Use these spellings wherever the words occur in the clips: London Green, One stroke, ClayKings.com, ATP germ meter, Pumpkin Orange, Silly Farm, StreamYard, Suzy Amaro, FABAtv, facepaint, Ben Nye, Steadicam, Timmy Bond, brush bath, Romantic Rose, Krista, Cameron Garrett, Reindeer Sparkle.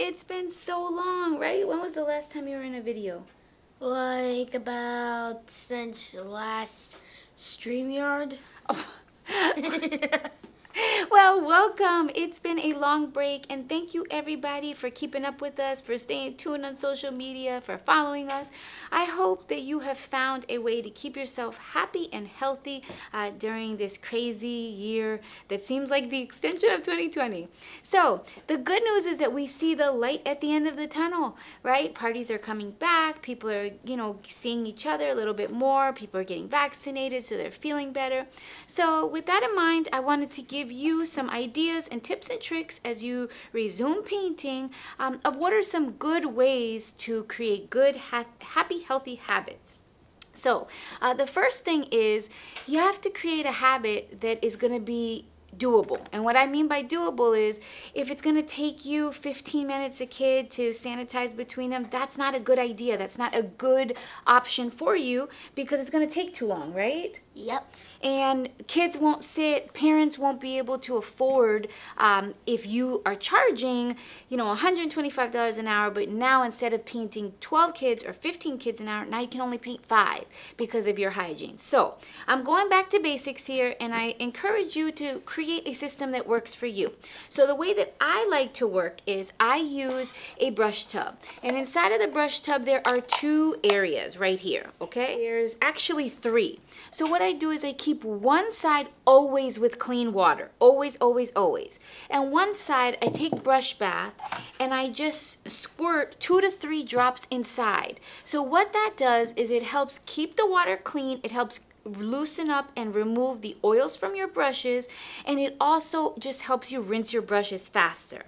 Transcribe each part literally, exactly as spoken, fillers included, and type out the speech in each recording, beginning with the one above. It's been so long, right? When was the last time you were in a video? Like about since last StreamYard. Well, welcome. It's been a long break, and thank you everybody for keeping up with us, for staying tuned on social media, for following us. I hope that you have found a way to keep yourself happy and healthy uh, during this crazy year that seems like the extension of twenty twenty. So the good news is that we see the light at the end of the tunnel, right? Parties are coming back. People are, you know, seeing each other a little bit more. People are getting vaccinated, so they're feeling better. So with that in mind, I wanted to give you you some ideas and tips and tricks as you resume painting um, of what are some good ways to create good, ha happy, healthy habits. So uh, the first thing is you have to create a habit that is going to be doable. And what I mean by doable is if it's going to take you fifteen minutes a kid to sanitize between them, that's not a good idea. That's not a good option for you because it's going to take too long, right? Yep. And kids won't sit, parents won't be able to afford um, if you are charging, you know, one hundred twenty-five dollars an hour, but now instead of painting twelve kids or fifteen kids an hour, now you can only paint five because of your hygiene. So I'm going back to basics here, and I encourage you to create Create a system that works for you. So the way that I like to work is I use a brush tub, and inside of the brush tub there are two areas right here, okay? There's actually three. So what I do is I keep one side always with clean water, always, always, always. And one side I take brush bath and I just squirt two to three drops inside. So what that does is it helps keep the water clean, it helps loosen up and remove the oils from your brushes, and it also just helps you rinse your brushes faster.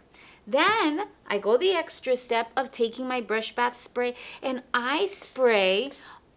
Then I go the extra step of taking my brush bath spray and I spray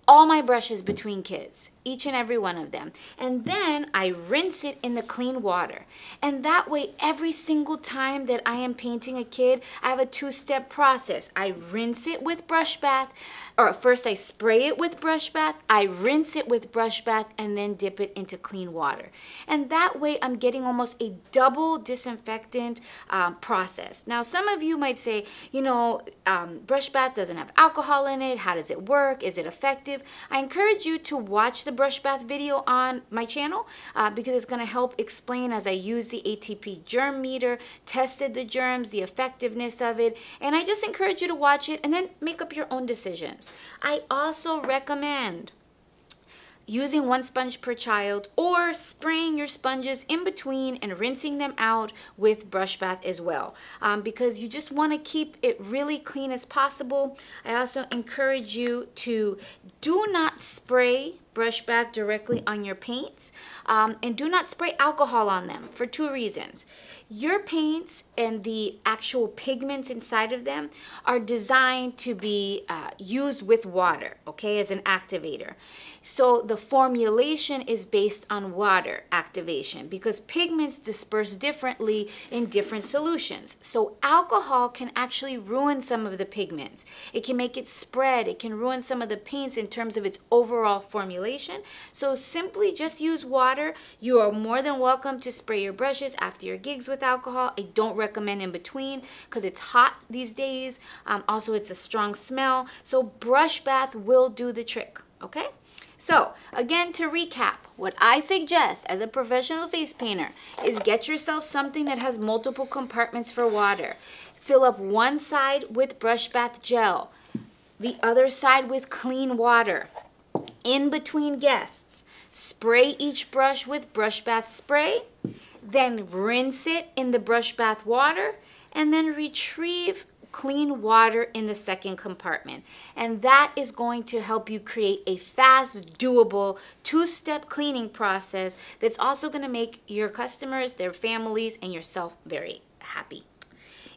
all my brushes between kids, each and every one of them. And then I rinse it in the clean water. And that way, every single time that I am painting a kid, I have a two-step process. I rinse it with brush bath, or first I spray it with brush bath, I rinse it with brush bath, and then dip it into clean water. And that way, I'm getting almost a double disinfectant um, process. Now, some of you might say, you know, um, brush bath doesn't have alcohol in it. How does it work? Is it effective? I encourage you to watch the brush bath video on my channel uh, because it's going to help explain as I use the A T P germ meter, tested the germs, the effectiveness of it, and I just encourage you to watch it and then make up your own decisions. I also recommend using one sponge per child or spraying your sponges in between and rinsing them out with brush bath as well, um, because you just want to keep it really clean as possible. I also encourage you to do not spray brush bath directly on your paints, um, and do not spray alcohol on them for two reasons. Your paints and the actual pigments inside of them are designed to be uh, used with water, okay, as an activator. So the formulation is based on water activation because pigments disperse differently in different solutions. So alcohol can actually ruin some of the pigments. It can make it spread. It can ruin some of the paints in terms of its overall formulation. So simply just use water. You are more than welcome to spray your brushes after your gigs with alcohol. I don't recommend in between because it's hot these days. Um, also, it's a strong smell. So brush bath will do the trick, okay? So again, to recap, what I suggest as a professional face painter is get yourself something that has multiple compartments for water. Fill up one side with brush bath gel, the other side with clean water. In between guests, spray each brush with brush bath spray, then rinse it in the brush bath water, and then retrieve clean water in the second compartment. And that is going to help you create a fast, doable, two-step cleaning process that's also going to make your customers, their families, and yourself very happy.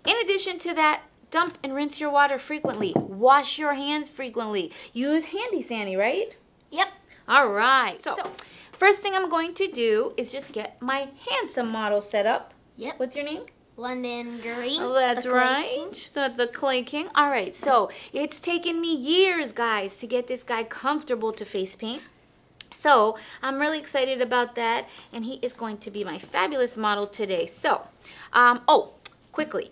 In addition to that, dump and rinse your water frequently. Wash your hands frequently. Use Handy Sandy, right? Yep. All right. So, so first thing I'm going to do is just get my handsome model set up. Yep. What's your name? London Green. Oh, that's right. The, the Clay King. All right. So it's taken me years, guys, to get this guy comfortable to face paint. So I'm really excited about that. And he is going to be my fabulous model today. So, um, oh, quickly.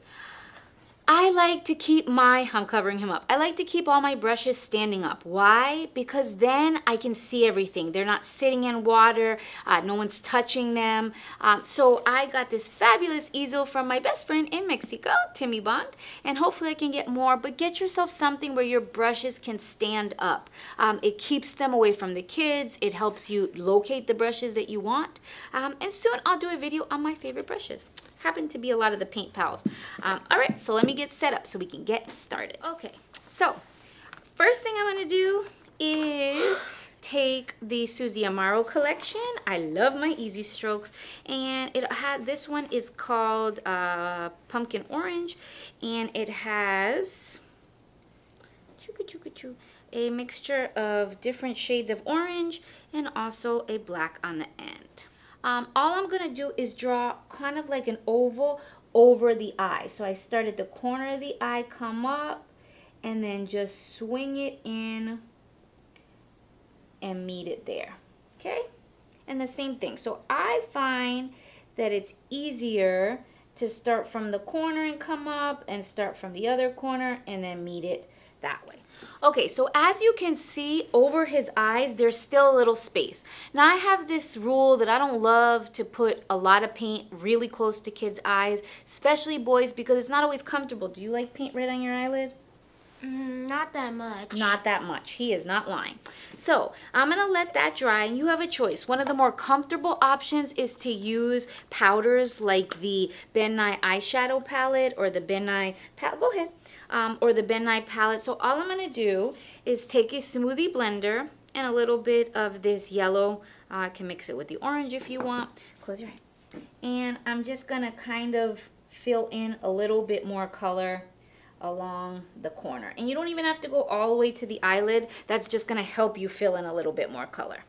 I like to keep my, I'm covering him up. I like to keep all my brushes standing up. Why? Because then I can see everything. They're not sitting in water. Uh, no one's touching them. Um, so I got this fabulous easel from my best friend in Mexico, Timmy Bond, and hopefully I can get more, but get yourself something where your brushes can stand up. Um, it keeps them away from the kids. It helps you locate the brushes that you want. Um, and soon I'll do a video on my favorite brushes. Happen to be a lot of the paint pals. Um, all right, so let me get set up so we can get started. Okay, so first thing I'm gonna do is take the Suzy Amaro collection. I love my Easy Strokes, and it had, this one is called uh, Pumpkin Orange, and it has a mixture of different shades of orange and also a black on the end. Um, all I'm gonna do is draw kind of like an oval over the eye. So I start at the corner of the eye, come up, and then just swing it in and meet it there, okay? And the same thing. So I find that it's easier to start from the corner and come up and start from the other corner and then meet it that way. Okay, so as you can see over his eyes, there's still a little space. Now I have this rule that I don't love to put a lot of paint really close to kids' eyes, especially boys, because it's not always comfortable. Do you like paint right on your eyelid? Mm, not that much. Not that much. He is not lying. So I'm gonna let that dry, and you have a choice. One of the more comfortable options is to use powders like the Ben Nye eyeshadow palette or the Ben Nye palette. Go ahead. Um, or the Ben Nye palette. So all I'm gonna do is take a smoothie blender and a little bit of this yellow. I uh, can mix it with the orange if you want. Close your eye. And I'm just gonna kind of fill in a little bit more color along the corner. And you don't even have to go all the way to the eyelid. That's just gonna help you fill in a little bit more color.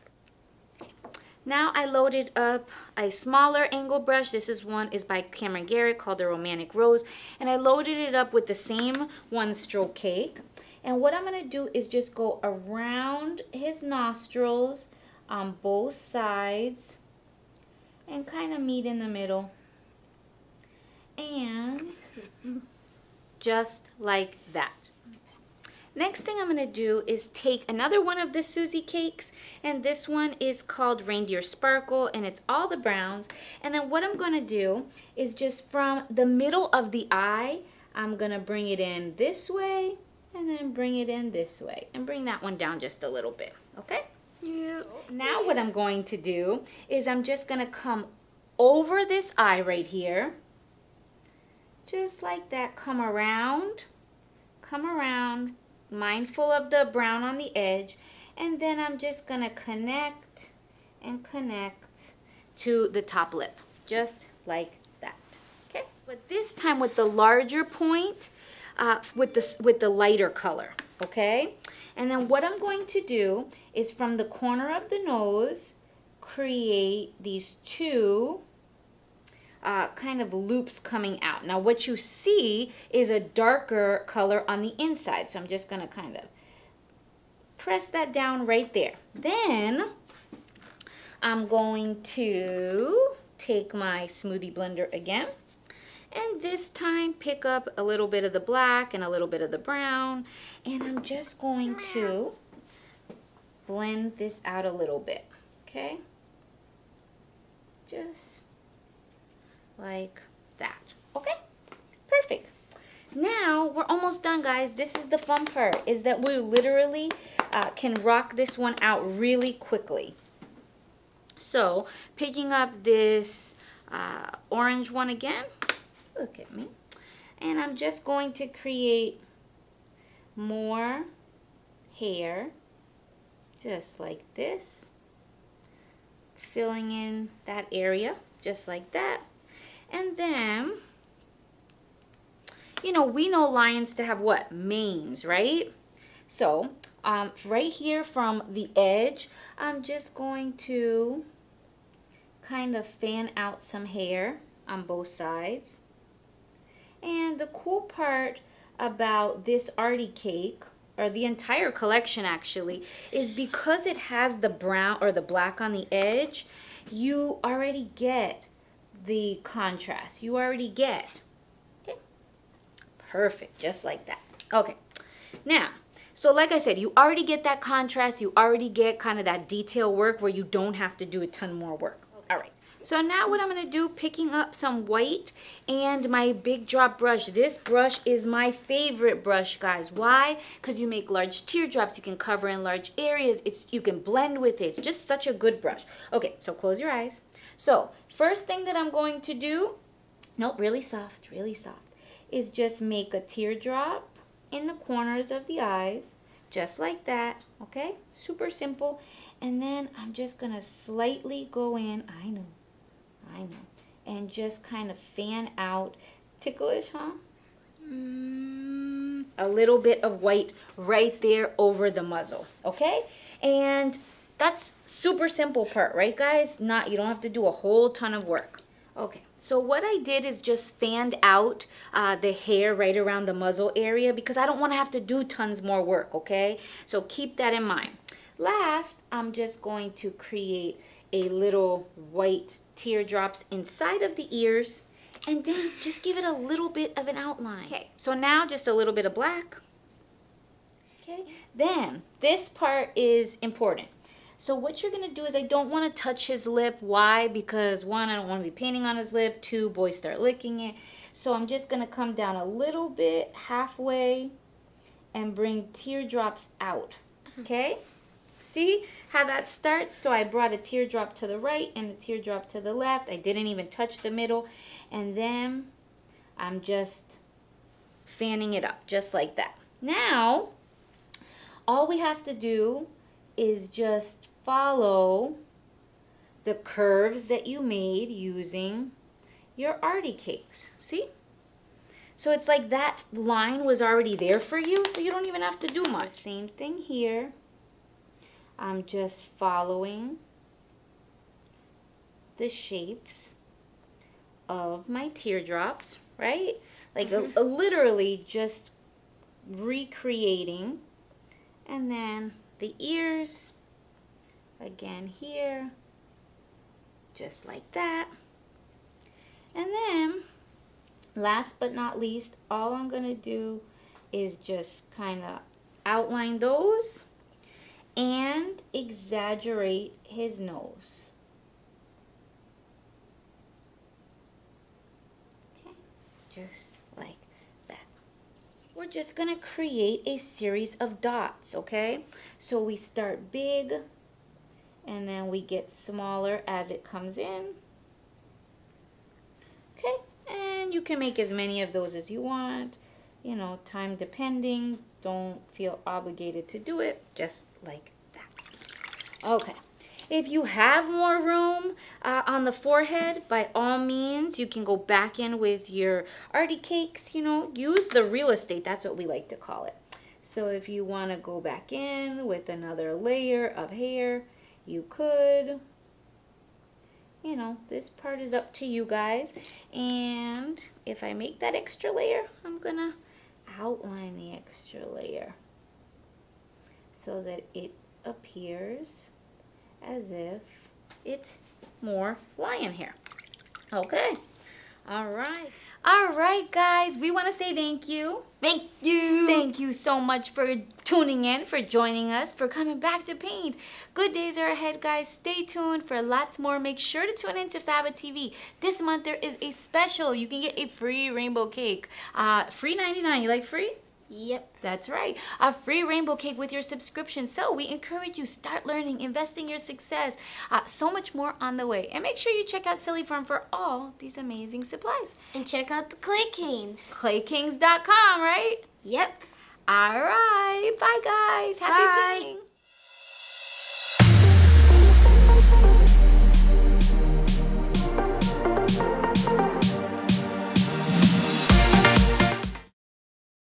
Now I loaded up a smaller angle brush. This is one is by Cameron Garrett called the Romantic Rose, and I loaded it up with the same one stroke cake. And what I'm gonna do is just go around his nostrils on both sides and kind of meet in the middle. And just like that. Next thing I'm gonna do is take another one of the Suzy cakes, and this one is called Reindeer Sparkle, and it's all the browns. And then what I'm gonna do is just from the middle of the eye, I'm gonna bring it in this way, and then bring it in this way, and bring that one down just a little bit, okay? Yeah. Now what I'm going to do is I'm just gonna come over this eye right here, just like that, come around, come around, mindful of the brown on the edge, and then I'm just gonna connect and connect to the top lip, just like that, okay? But this time with the larger point, uh, with the, with the lighter color, okay? And then what I'm going to do is from the corner of the nose, create these two Uh, kind of loops coming out. Now what you see is a darker color on the inside, so I'm just gonna kind of press that down right there. Then I'm going to take my smoothie blender again, and this time pick up a little bit of the black and a little bit of the brown, and I'm just going to blend this out a little bit, okay? Just like that, okay? Perfect. Now we're almost done, guys. This is the fun part, is that we literally uh, can rock this one out really quickly. So picking up this uh, orange one again, look at me, and I'm just going to create more hair just like this, filling in that area just like that. And then, you know, we know lions to have what? Manes, right? So, um, right here from the edge, I'm just going to kind of fan out some hair on both sides. And the cool part about this Artie cake, or the entire collection actually, is because it has the brown or the black on the edge, you already get the contrast. You already get, okay, perfect, just like that. Okay, now, so like I said, you already get that contrast, you already get kind of that detail work where you don't have to do a ton more work. All right, so now what I'm gonna do, picking up some white and my big drop brush. This brush is my favorite brush, guys. Why? Because you make large teardrops, you can cover in large areas, it's you can blend with it, it's just such a good brush. Okay, so close your eyes. So, first thing that I'm going to do, nope, really soft, really soft, is just make a teardrop in the corners of the eyes, just like that, okay? Super simple. And then I'm just gonna slightly go in, I know, I know, and just kind of fan out, ticklish, huh? Mm, a little bit of white right there over the muzzle, okay? And that's super simple part, right guys? Not, you don't have to do a whole ton of work. Okay, so what I did is just fanned out uh, the hair right around the muzzle area because I don't wanna have to do tons more work, okay? So keep that in mind. Last, I'm just going to create a little white teardrops inside of the ears and then just give it a little bit of an outline. Okay, so now just a little bit of black. Okay, then this part is important. So what you're gonna do is, I don't wanna touch his lip. Why? Because one, I don't wanna be painting on his lip. Two, boys start licking it. So I'm just gonna come down a little bit, halfway, and bring teardrops out, okay? See how that starts? So I brought a teardrop to the right and a teardrop to the left. I didn't even touch the middle. And then I'm just fanning it up, just like that. Now, all we have to do is just follow the curves that you made using your Artie cakes, see? So it's like that line was already there for you, so you don't even have to do much. Same thing here. I'm just following the shapes of my teardrops, right? Like mm-hmm. a, a literally just recreating. And then the ears, again here, just like that. And then, last but not least, all I'm gonna do is just kind of outline those and exaggerate his nose. Okay, just like that. We're just gonna create a series of dots, okay? So we start big and then we get smaller as it comes in. Okay, and you can make as many of those as you want, you know, time depending. Don't feel obligated to do it, just like that. Okay, if you have more room uh, on the forehead, by all means, you can go back in with your Artie cakes, you know, use the real estate, that's what we like to call it. So if you want to go back in with another layer of hair, you could. You know, this part is up to you guys. And if I make that extra layer, I'm gonna outline the extra layer so that it appears as if it's more lion hair. Okay, all right. All right, guys, we want to say thank you. Thank you. Thank you so much for tuning in, for joining us, for coming back to paint. Good days are ahead, guys. Stay tuned for lots more. Make sure to tune in to FABBA T V. This month there is a special. You can get a free rainbow cake. Uh, free ninety-nine. You like free? Yep, that's right. A free rainbow cake with your subscription. So we encourage you, start learning, investing your success. Uh, so much more on the way. And make sure you check out Silly Farm for all these amazing supplies. And check out the Clay Kings. clay kings dot com, right? Yep. All right. Bye, guys. Happy painting.